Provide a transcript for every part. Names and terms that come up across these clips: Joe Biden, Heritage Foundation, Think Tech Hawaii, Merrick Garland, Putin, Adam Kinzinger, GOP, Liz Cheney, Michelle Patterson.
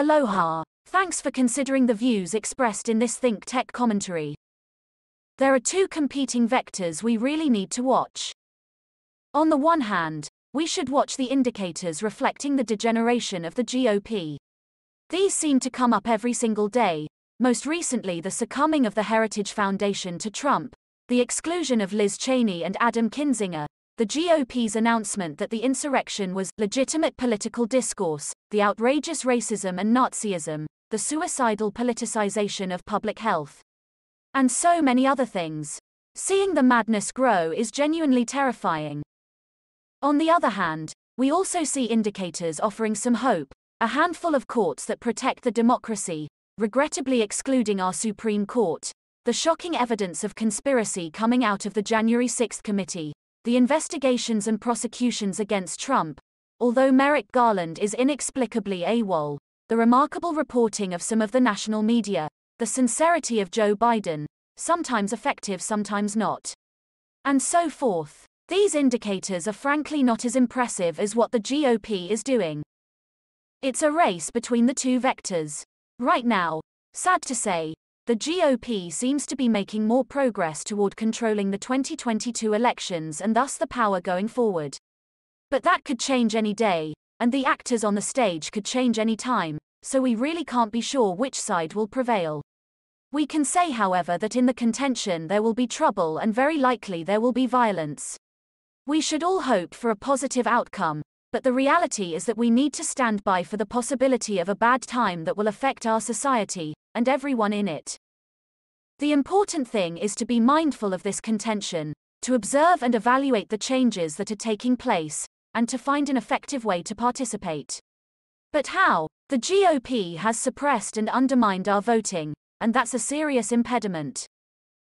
Aloha. Thanks for considering the views expressed in this Think Tech commentary. There are two competing vectors we really need to watch. On the one hand, we should watch the indicators reflecting the degeneration of the GOP. These seem to come up every single day, most recently the succumbing of the Heritage Foundation to Trump, the exclusion of Liz Cheney and Adam Kinzinger, the GOP's announcement that the insurrection was legitimate political discourse, the outrageous racism and Nazism, the suicidal politicization of public health, and so many other things. Seeing the madness grow is genuinely terrifying. On the other hand, we also see indicators offering some hope, a handful of courts that protect the democracy, regrettably excluding our Supreme Court, the shocking evidence of conspiracy coming out of the January 6th committee, the investigations and prosecutions against Trump, although Merrick Garland is inexplicably AWOL, the remarkable reporting of some of the national media, the sincerity of Joe Biden, sometimes effective, sometimes not, and so forth. These indicators are frankly not as impressive as what the GOP is doing. It's a race between the two vectors. Right now, sad to say, the GOP seems to be making more progress toward controlling the 2022 elections and thus the power going forward. But that could change any day, and the actors on the stage could change any time, so we really can't be sure which side will prevail. We can say, however, that in the contention there will be trouble and very likely there will be violence. We should all hope for a positive outcome, but the reality is that we need to stand by for the possibility of a bad time that will affect our society, and everyone in it. The important thing is to be mindful of this contention, to observe and evaluate the changes that are taking place, and to find an effective way to participate. But how? The GOP has suppressed and undermined our voting, and that's a serious impediment.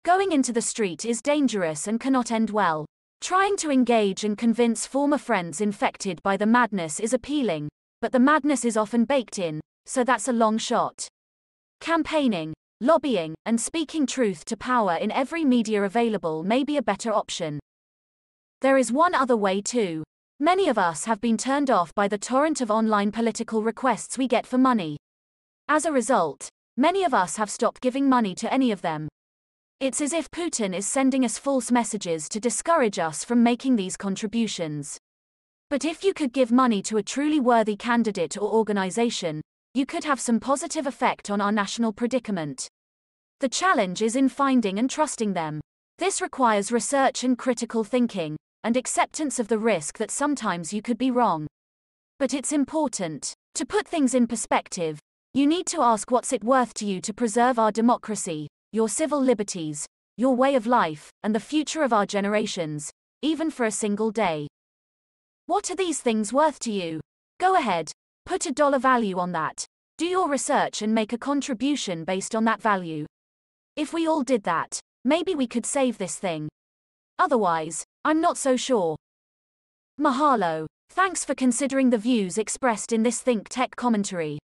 Going into the street is dangerous and cannot end well. Trying to engage and convince former friends infected by the madness is appealing, but the madness is often baked in, so that's a long shot. Campaigning, lobbying, and speaking truth to power in every media available may be a better option. There is one other way too. Many of us have been turned off by the torrent of online political requests we get for money. As a result, many of us have stopped giving money to any of them. It's as if Putin is sending us false messages to discourage us from making these contributions. But if you could give money to a truly worthy candidate or organization, you could have some positive effect on our national predicament. The challenge is in finding and trusting them. This requires research and critical thinking, and acceptance of the risk that sometimes you could be wrong. But it's important. To put things in perspective, you need to ask what's it worth to you to preserve our democracy, your civil liberties, your way of life, and the future of our generations, even for a single day. What are these things worth to you? Go ahead, put a dollar value on that, do your research and make a contribution based on that value. If we all did that, maybe we could save this thing. Otherwise, I'm not so sure. Mahalo. Thanks for considering the views expressed in this Think Tech commentary.